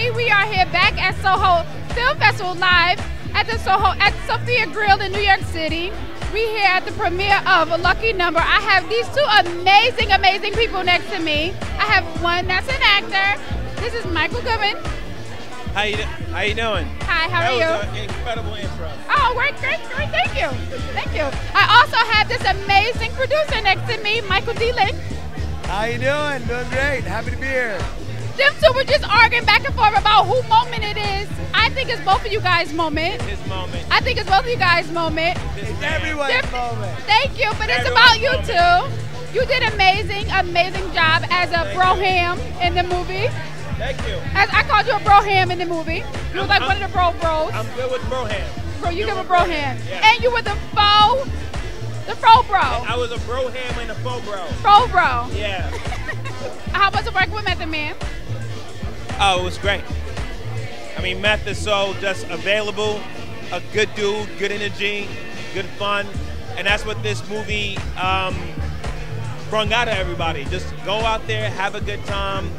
everybody. We are here back at Soho Film Festival live at the Soho at Sophia Grill in New York City. We're here at the premiere of Lucky Number. I have these two amazing, amazing people next to me. I have one that's an actor. This is Michael Goodwin. How you doing? Hi, how are you? That was an incredible intro. Oh, great, thank you. Thank you. I also have this amazing producer next to me, Michael D. Lynch. How you doing? Doing great. Happy to be here. Them two were just arguing back and forth about whose moment it is. I think it's both of you guys' moment. It's his moment. I think it's both of you guys' moment. It's everyone's moment. Thank you, but it's about you two. You did amazing job as a broham in the movie. Thank you. As I called you a broham in the movie. You were like one of the bros. I'm good with broham. Bro, you give a broham. Yeah. And you were the faux bro. I was a broham and a faux bro. Faux bro. Yeah. How was it working with Method Man? Oh, it was great. I mean, Meth is so just available, a good dude, good energy, good fun, and that's what this movie brung out of everybody. Just go out there, have a good time.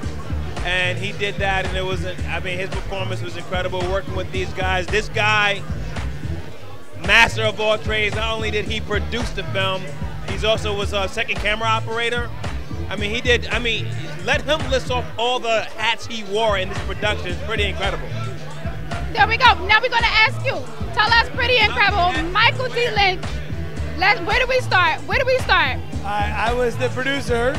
And he did that, and it was, I mean, his performance was incredible working with these guys. This guy, master of all trades, not only did he produce the film, he also was a second camera operator. I mean, he did, I mean, let him list off all the hats he wore in this production. It's pretty incredible. There we go. Now we're going to ask you. Tell us Pretty Incredible, Michael D. Lynch. Where do we start? Where do we start? I was the producer,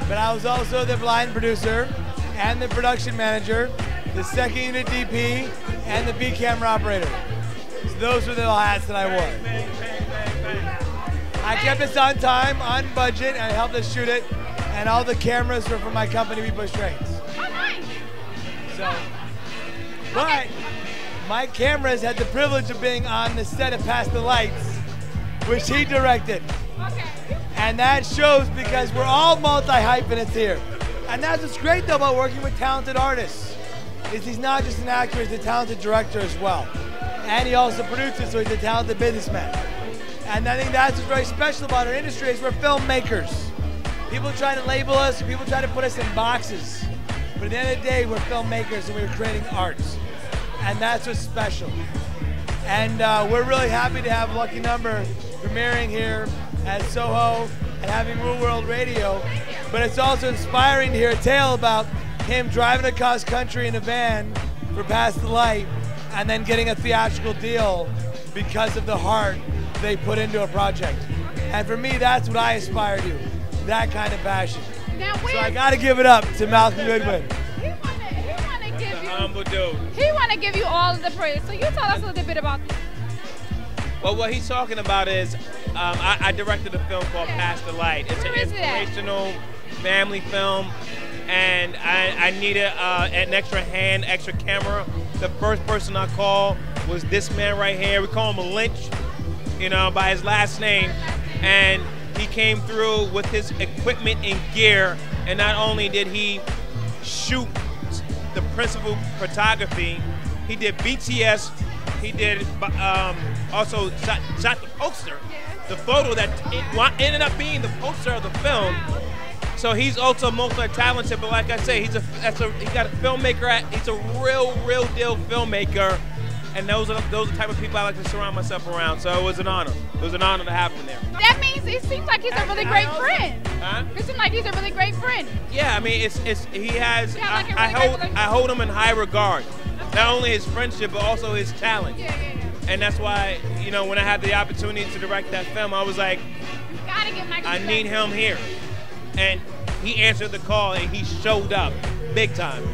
but I was also the blind producer, and the production manager, the second unit DP, and the B camera operator. So those were the hats that I wore. Bang. I kept us on time, on budget, and I helped us shoot it. And all the cameras were from my company, We Bush Trains. Oh, nice. So, but my cameras had the privilege of being on the set of Past the Lights, which he directed. Okay. And that shows because we're all multi-hyphenates here. And that's what's great, though, about working with talented artists, is he's not just an actor, he's a talented director as well. And he also produces, so he's a talented businessman. And I think that's what's very special about our industry, is we're filmmakers. People try to label us, people try to put us in boxes. But at the end of the day, we're filmmakers and we're creating arts. And that's what's special. And we're really happy to have Lucky Number premiering here at Soho and having Real World Radio. But it's also inspiring to hear a tale about him driving across country in a van for Past the Light and then getting a theatrical deal because of the heart they put into a project. And for me, that's what I aspire to, that kind of passion. Now, so I gotta give it up to Malcolm Goodwin. He wanna give you all of the praise. So you tell us a little bit about this. Well, what he's talking about is, I directed a film called Past the Light. It's an inspirational family film, and I needed an extra hand, extra camera. The first person I called was this man right here. We call him Lynch, you know, by his last name. And he came through with his equipment and gear, and not only did he shoot the principal photography, he did BTS, he did also shot the poster, the photo that ended up being the poster of the film. So he's also multi-talented, but like I say, he got a filmmaker. He's a real deal filmmaker, and those are the type of people I like to surround myself around. So it was an honor. It was an honor to have him there. That means it seems like he's a really great friend. Huh? It seems like he's a really great friend. Yeah, I mean, I hold him in high regard. Not only his friendship, but also his talent. Yeah. And that's why, you know, when I had the opportunity to direct that film, I was like, I need him here. And he answered the call, and he showed up big time.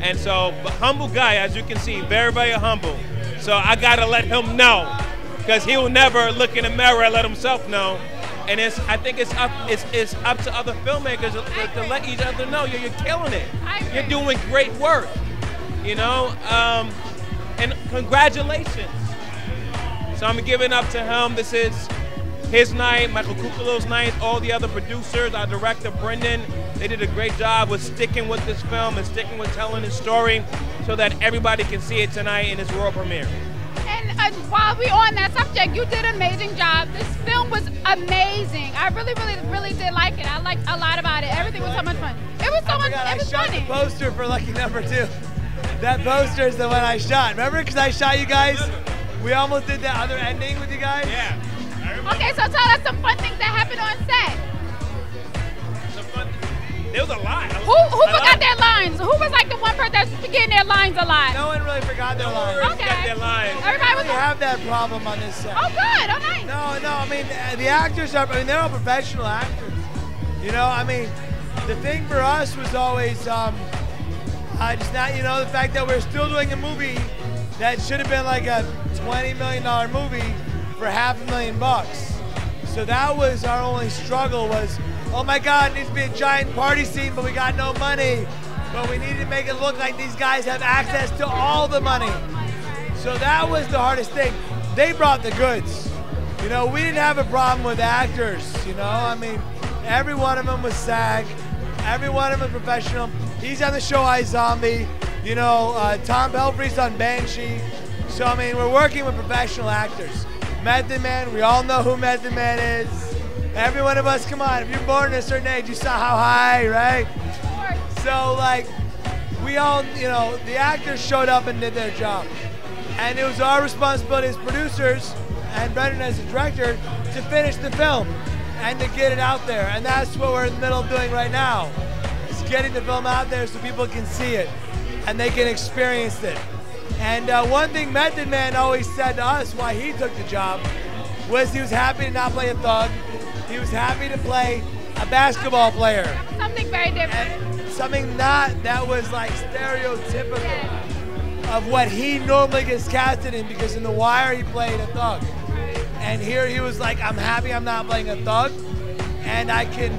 And so, but humble guy, as you can see, very humble. So I gotta let him know, because he will never look in the mirror and let himself know. And I think it's up to other filmmakers to let each other know, you're killing it. You're doing great work, you know? And congratulations. So I'm giving up to him. This is his night, Michael Kukulo's night, all the other producers, our director Brendan, they did a great job with sticking with this film and sticking with telling his story so that everybody can see it tonight in this world premiere. And while we're on that subject, you did an amazing job. This film was amazing. I really did like it. I liked a lot about it. Everything was so much fun. It was so much fun. I shot the poster for Lucky Number 2. That poster is the one I shot. Remember? Because I shot you guys. We almost did that other ending with you guys. Yeah. Okay, so tell us some fun things that happened on set. Some fun things. There was a lot. Who forgot their lines? Who was like the one person that's forgetting their lines a lot? No one really forgot their lines. Okay. Forgot their lines. Everybody was. We have that problem on this set. Oh, good. Oh, nice. No, no. I mean, the actors are. I mean, they're all professional actors. You know, I mean, the thing for us was always just not. You know, the fact that we're still doing a movie that should have been like a $20 million movie for $500,000. So that was our only struggle was, oh my God, it needs to be a giant party scene, but we got no money. But we needed to make it look like these guys have access to all the money. So that was the hardest thing. They brought the goods. You know, we didn't have a problem with actors, you know? I mean, every one of them was SAG. Every one of them was professional. He's on the show iZombie. You know, Tom Pelfrey's on Banshee. So, I mean, we're working with professional actors. Method Man, we all know who Method Man is. Every one of us, come on, if you're born at a certain age, you saw how high, right? So like, we all, you know, the actors showed up and did their job. And it was our responsibility as producers, and Brendan as the director, to finish the film and to get it out there. And that's what we're in the middle of doing right now, is getting the film out there so people can see it and they can experience it. And one thing Method Man always said to us why he took the job was he was happy to not play a thug. He was happy to play a basketball player. Something very different. And something that was like stereotypical of what he normally gets casted in, because in The Wire he played a thug. And here he was like, I'm happy I'm not playing a thug and I can,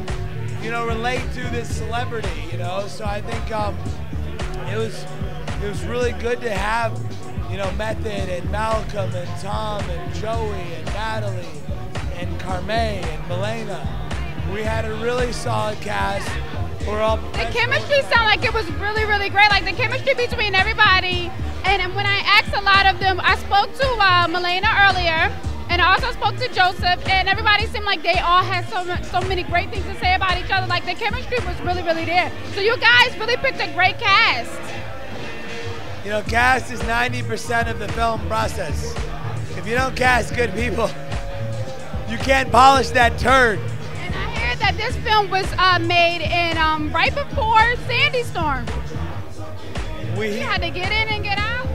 you know, relate to this celebrity, you know? So I think it was really good to have, you know, Method and Malcolm and Tom and Joey and Natalie and Carme and Milena. We had a really solid cast. We're all the chemistry sounded like it was really, really great. Like the chemistry between everybody. And when I asked a lot of them, I spoke to Milena earlier, and I also spoke to Joseph, and everybody seemed like they all had so many great things to say about each other. Like the chemistry was really, really there. So you guys really picked a great cast. You know, cast is 90% of the film process. If you don't cast good people, you can't polish that turd. And I heard that this film was made in right before Sandy Storm. We had to get in and get out.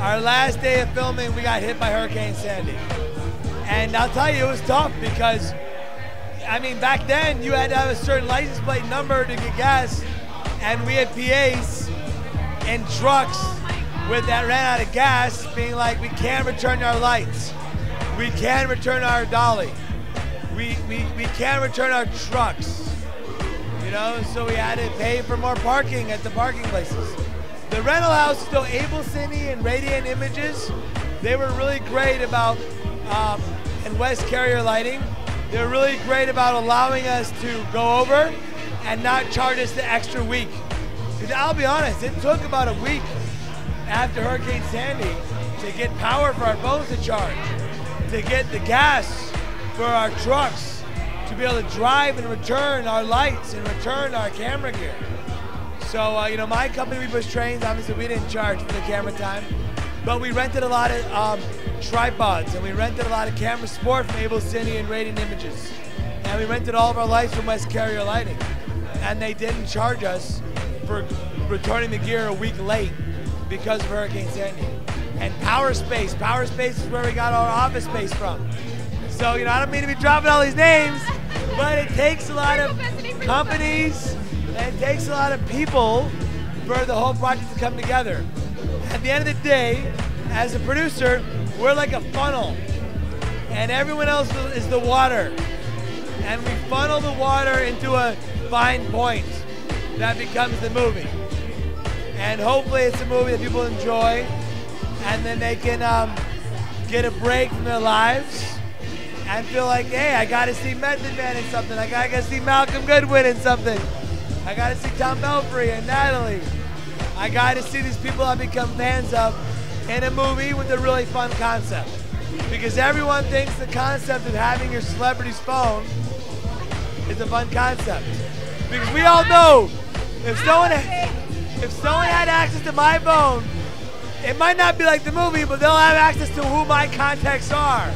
Our last day of filming, we got hit by Hurricane Sandy. And I'll tell you, it was tough because, I mean, back then you had to have a certain license plate number to get gas, and we had PAs and trucks with that ran out of gas being like, we can't return our lights. We can't return our dolly. We can't return our trucks. You know, so we had to pay for more parking at the parking places. The rental house, though, Able City and Radiant Images, they were really great about, and West Carrier Lighting, they're really great about allowing us to go over and not charge us the extra week. Because I'll be honest, it took about a week after Hurricane Sandy to get power for our phones to charge, to get the gas for our trucks, to be able to drive and return our lights and return our camera gear. So, you know, my company, We Bush Trains, obviously we didn't charge for the camera time, but we rented a lot of tripods, and we rented a lot of camera support from Able City and Radiant Images. And we rented all of our lights from West Carrier Lighting. And they didn't charge us for returning the gear a week late because of Hurricane Sandy. And Power Space. Power Space is where we got our office space from. So, you know, I don't mean to be dropping all these names, but it takes a lot of companies and it takes a lot of people for the whole project to come together. At the end of the day, as a producer, we're like a funnel. And everyone else is the water. And we funnel the water into a fine point that becomes the movie. And hopefully it's a movie that people enjoy, and then they can get a break from their lives and feel like, hey, I gotta see Method Man in something, I gotta see Malcolm Goodwin in something, I gotta see Tom Pelfrey and Natalie, I gotta see these people I've become fans of in a movie with a really fun concept. Because everyone thinks the concept of having your celebrity's phone is a fun concept. Because we all know, if someone If someone had access to my phone, it might not be like the movie, but they'll have access to who my contacts are.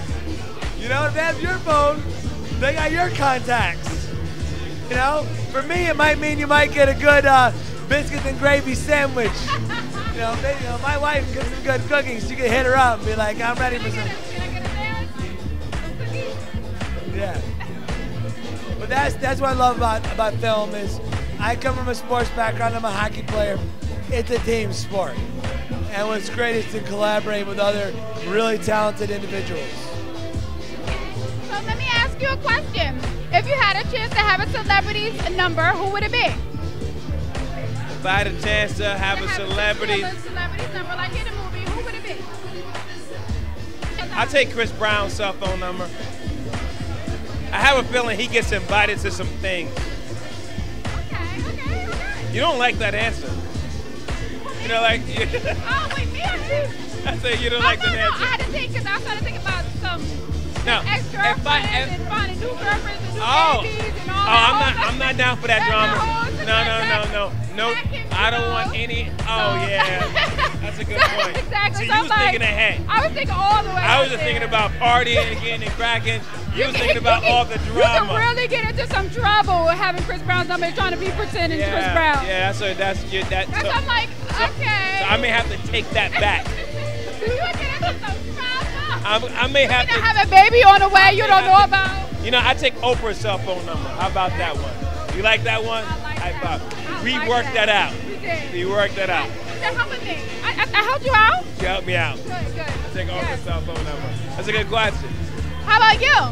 You know, if they have your phone, they got your contacts. You know, for me, it might mean you might get a good biscuits and gravy sandwich. You know, they, you know, my wife cooks some good cooking, so you can hit her up and be like, I'm ready for some. Can I get a sandwich? Yeah. But that's what I love about film is I come from a sports background. I'm a hockey player. It's a team sport. And what's great is to collaborate with other really talented individuals. So let me ask you a question. If you had a chance to have a celebrity's number, who would it be? If I had a chance to have a celebrity's number, like in a movie, who would it be? I'll take Chris Brown's cell phone number. I have a feeling he gets invited to some things. You don't like that answer. You know, like. Oh, wait, me or you? I said you don't like that answer. I had to think because I started thinking about some ex-girlfriends and finding new girlfriends and new babies and all that. Oh, I'm not down for that drama. No. I don't want any. Oh, yeah. That's a good point. Exactly. So you was thinking ahead. I was thinking all the way. I was just thinking about partying again and cracking. You were thinking about all the drama. You can really get into some trouble with having Chris Brown's number and trying to be pretending Chris Brown. Yeah, that's so I'm like, okay. So I may have to take that back. You would get into some drama. I may have to have a baby on the way you don't know about. You know, I take Oprah's cell phone number. How about that one? You like that one? We worked that out. We did. We worked that out. I helped you out? You helped me out. Good, good. I take Oprah's cell phone number. That's a good question. How about you?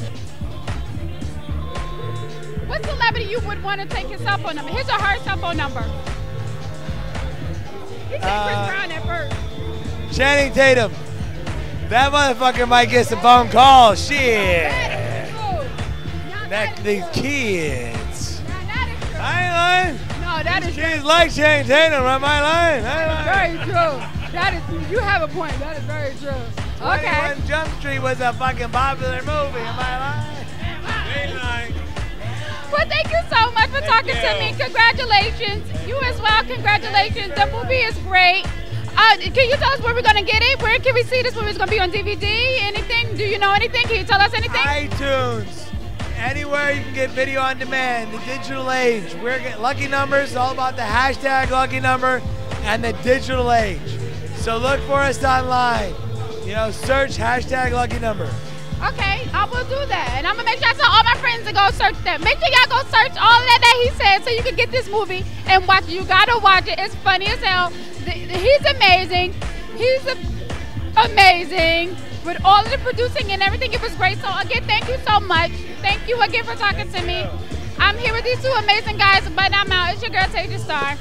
What celebrity you would want to take his cell phone number? His or her cell phone number? He said Chris Brown at first. Channing Tatum. That motherfucker might get some phone calls. Shit. That the kids. Now that is true. I ain't lying. No, that is true. Kids like Channing Tatum. Am I lying? That is very true. That is. You have a point. That is very true. Okay. Jump Street was a fucking popular movie. Am I lying? Am I lying? Well, thank you so much for talking to me. Congratulations. You as well. Congratulations. The movie is great. Can you tell us where we're going to get it? Where can we see this movie? It's going to be on DVD? Anything? Do you know anything? Can you tell us anything? iTunes. Anywhere you can get video on demand. The digital age. We're getting Lucky Numbers. All about the hashtag Lucky Number and the digital age. So look for us online. You know, search hashtag Lucky Number. Okay, I will do that. And I'm going to make sure I tell all my friends to go search that. Make sure y'all go search all of that he said so you can get this movie and watch it. You got to watch it. It's funny as hell. He's amazing. He's amazing with all of the producing and everything. It was great. So, again, thank you so much. Thank you again for talking to me. I'm here with these two amazing guys, but I'm out. It's your girl, Tasia Star.